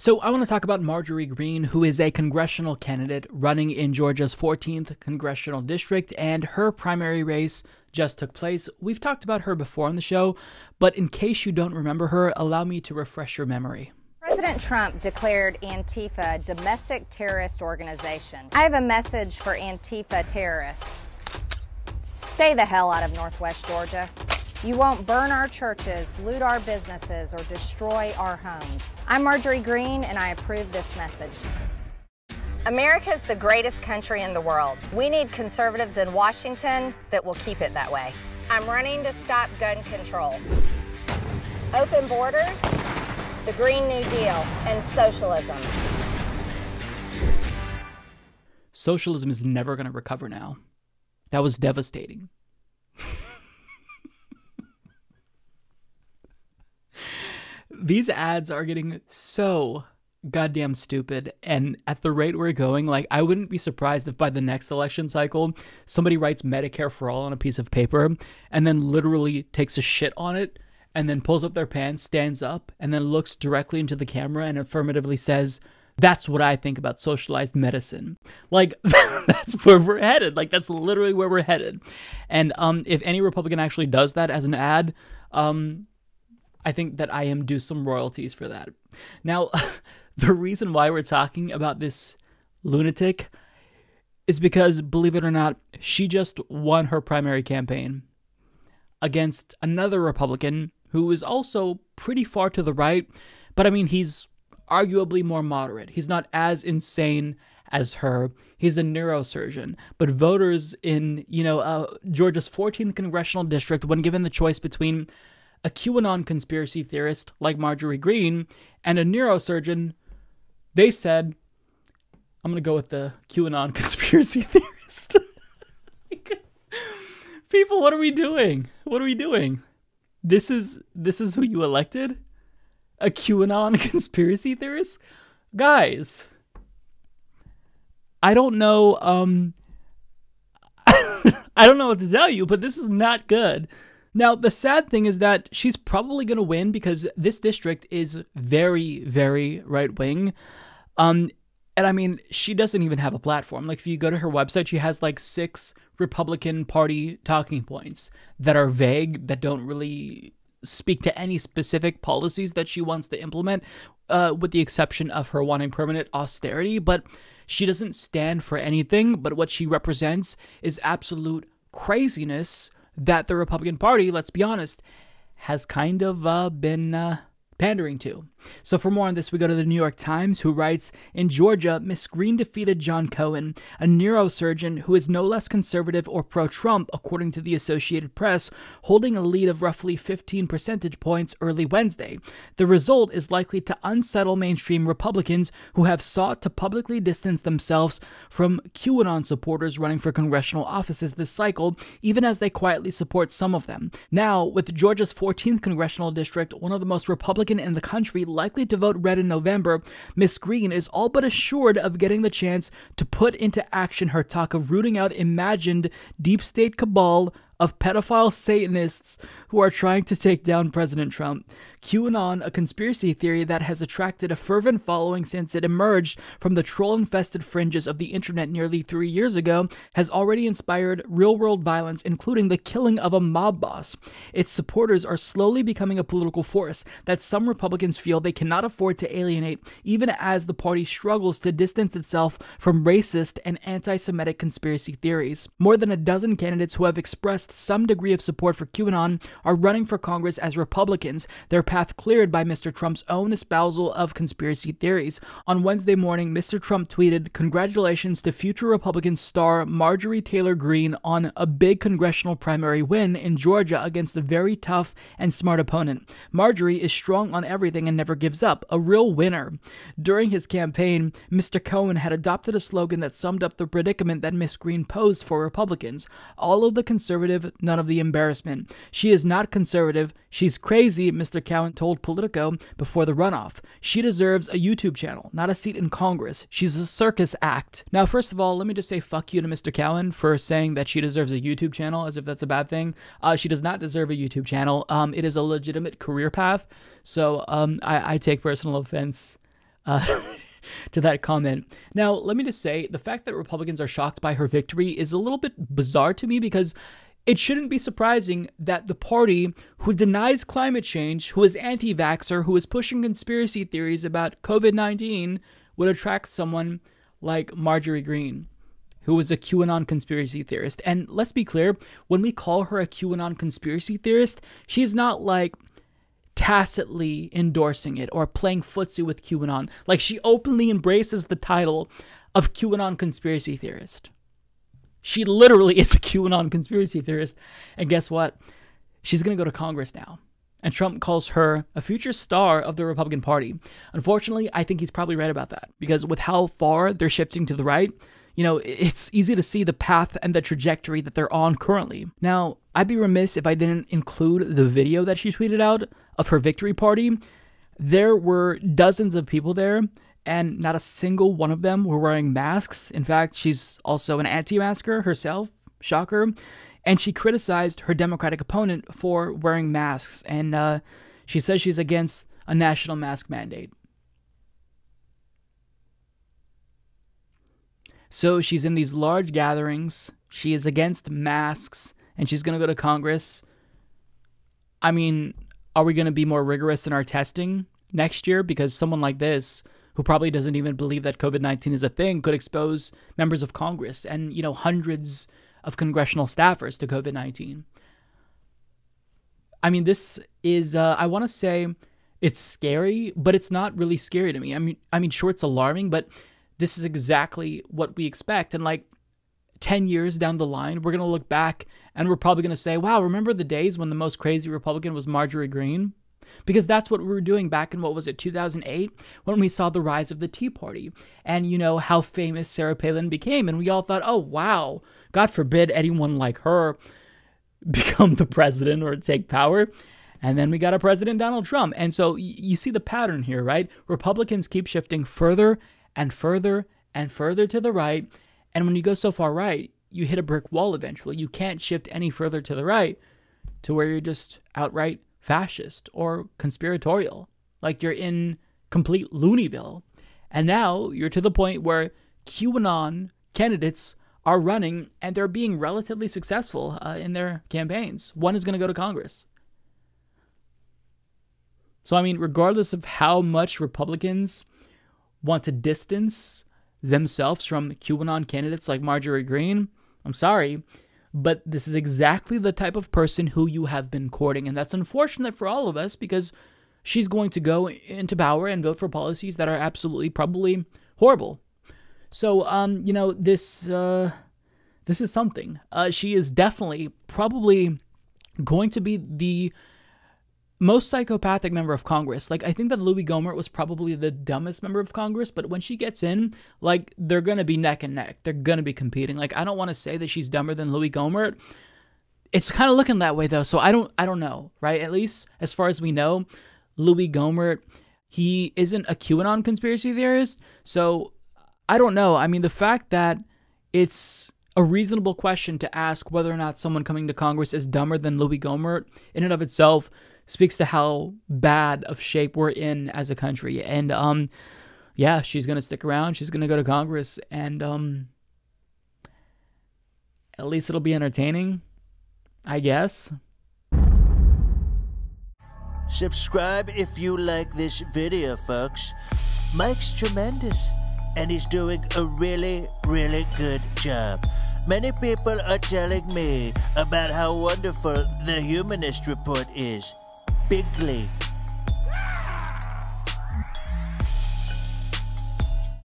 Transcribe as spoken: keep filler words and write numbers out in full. So I want to talk about Marjorie Greene, who is a congressional candidate running in Georgia's fourteenth congressional district, and her primary race just took place. We've talked about her before on the show, but in case you don't remember her, allow me to refresh your memory. President Trump declared Antifa a domestic terrorist organization. I have a message for Antifa terrorists. Stay the hell out of Northwest Georgia. You won't burn our churches, loot our businesses, or destroy our homes. I'm Marjorie Greene, and I approve this message. America's the greatest country in the world. We need conservatives in Washington that will keep it that way. I'm running to stop gun control, open borders, the Green New Deal, and socialism. Socialism is never going to recover now. That was devastating. These ads are getting so goddamn stupid, and at the rate we're going, like, I wouldn't be surprised if by the next election cycle somebody writes Medicare for All on a piece of paper and then literally takes a shit on it and then pulls up their pants, stands up, and then looks directly into the camera and affirmatively says, "That's what I think about socialized medicine." Like, that's where we're headed. Like, that's literally where we're headed. And um if any Republican actually does that as an ad, um I think that I am due some royalties for that. Now, the reason why we're talking about this lunatic is because, believe it or not, she just won her primary campaign against another Republican who is also pretty far to the right, but I mean, he's arguably more moderate. He's not as insane as her. He's a neurosurgeon. But voters in, you know, uh, Georgia's fourteenth congressional district, when given the choice between a QAnon conspiracy theorist like Marjorie Greene and a neurosurgeon, they said, I'm going to go with the QAnon conspiracy theorist. People, what are we doing? What are we doing? This is, this is who you elected? A QAnon conspiracy theorist? Guys, I don't know, um, I don't know what to tell you, but this is not good. Now, the sad thing is that she's probably going to win because this district is very, very right-wing. Um, and I mean, she doesn't even have a platform. Like, if you go to her website, she has like six Republican Party talking points that are vague, that don't really speak to any specific policies that she wants to implement, uh, with the exception of her wanting permanent austerity. But she doesn't stand for anything. But what she represents is absolute craziness that the Republican Party, let's be honest, has kind of uh, been uh, pandering to. So for more on this, we go to the New York Times, who writes, in Georgia, Miz Greene defeated John Cohen, a neurosurgeon who is no less conservative or pro-Trump, according to the Associated Press, holding a lead of roughly fifteen percentage points early Wednesday. The result is likely to unsettle mainstream Republicans who have sought to publicly distance themselves from QAnon supporters running for congressional offices this cycle, even as they quietly support some of them. Now, with Georgia's fourteenth congressional district, one of the most Republican in the country, likely to vote red in November, Miz Greene is all but assured of getting the chance to put into action her talk of rooting out imagined deep state cabal of pedophile Satanists who are trying to take down President Trump. QAnon, a conspiracy theory that has attracted a fervent following since it emerged from the troll-infested fringes of the internet nearly three years ago, has already inspired real-world violence, including the killing of a mob boss. Its supporters are slowly becoming a political force that some Republicans feel they cannot afford to alienate, even as the party struggles to distance itself from racist and anti-Semitic conspiracy theories. More than a dozen candidates who have expressed some degree of support for QAnon are running for Congress as Republicans, their path cleared by Mister Trump's own espousal of conspiracy theories. On Wednesday morning, Mister Trump tweeted, "Congratulations to future Republican star Marjorie Taylor Greene on a big congressional primary win in Georgia against a very tough and smart opponent. Marjorie is strong on everything and never gives up. A real winner." During his campaign, Mister Cohen had adopted a slogan that summed up the predicament that Miz Greene posed for Republicans: all of the conservative, none of the embarrassment. "She is not conservative. She's crazy," Mister Cowan told Politico before the runoff. "She deserves a YouTube channel, not a seat in Congress. She's a circus act." Now, first of all, let me just say fuck you to Mister Cowan for saying that she deserves a YouTube channel, as if that's a bad thing. Uh, she does not deserve a YouTube channel. Um, it is a legitimate career path. So um, I, I take personal offense uh, to that comment. Now, let me just say, the fact that Republicans are shocked by her victory is a little bit bizarre to me, because it shouldn't be surprising that the party who denies climate change, who is anti-vaxxer, who is pushing conspiracy theories about COVID nineteen, would attract someone like Marjorie Greene, who was a QAnon conspiracy theorist. And let's be clear, when we call her a QAnon conspiracy theorist, she's not like tacitly endorsing it or playing footsie with QAnon. Like, she openly embraces the title of QAnon conspiracy theorist. She literally is a QAnon conspiracy theorist. And guess what? She's going to go to Congress now. And Trump calls her a future star of the Republican Party. Unfortunately, I think he's probably right about that, because with how far they're shifting to the right, you know, it's easy to see the path and the trajectory that they're on currently. Now, I'd be remiss if I didn't include the video that she tweeted out of her victory party. There were dozens of people there, and not a single one of them were wearing masks. In fact, she's also an anti-masker herself, shocker. And she criticized her Democratic opponent for wearing masks. And uh, she says she's against a national mask mandate. So she's in these large gatherings. She is against masks. And she's going to go to Congress. I mean, are we going to be more rigorous in our testing next year? Because someone like this, who probably doesn't even believe that COVID nineteen is a thing, could expose members of Congress and, you know, hundreds of congressional staffers to COVID nineteen. I mean, this is, uh, I want to say it's scary, but it's not really scary to me. I mean, I mean, sure, it's alarming, but this is exactly what we expect. And like ten years down the line, we're going to look back and we're probably going to say, wow, remember the days when the most crazy Republican was Marjorie Greene? Because that's what we were doing back in, what was it, two thousand eight, when we saw the rise of the Tea Party and, you know, how famous Sarah Palin became. And we all thought, oh, wow, God forbid anyone like her become the president or take power. And then we got a president, Donald Trump. And so you see the pattern here, right? Republicans keep shifting further and further and further to the right. And when you go so far right, you hit a brick wall eventually. You can't shift any further to the right to where you're just outright fascist or conspiratorial, like you're in complete Looneyville. And now you're to the point where QAnon candidates are running and they're being relatively successful uh, in their campaigns. One is going to go to Congress. So, I mean, regardless of how much Republicans want to distance themselves from QAnon candidates like Marjorie Greene, I'm sorry, but this is exactly the type of person who you have been courting. And that's unfortunate for all of us, because she's going to go into power and vote for policies that are absolutely probably horrible. So, um, you know, this uh, this is something. Uh, she is definitely probably going to be the most psychopathic member of Congress. Like, I think that Louis Gohmert was probably the dumbest member of Congress, but when she gets in, like, they're going to be neck and neck. They're going to be competing. Like, I don't want to say that she's dumber than Louis Gohmert. It's kind of looking that way, though, so I don't, I don't know, right? At least as far as we know, Louis Gohmert, he isn't a QAnon conspiracy theorist, so I don't know. I mean, the fact that it's a reasonable question to ask whether or not someone coming to Congress is dumber than Louis Gohmert in and of itself speaks to how bad of shape we're in as a country. And um, yeah, she's going to stick around. She's going to go to Congress, and um, at least it'll be entertaining, I guess. Subscribe if you like this video, folks. Mike's tremendous, and he's doing a really, really good job. Many people are telling me about how wonderful The Humanist Report is. Bigly.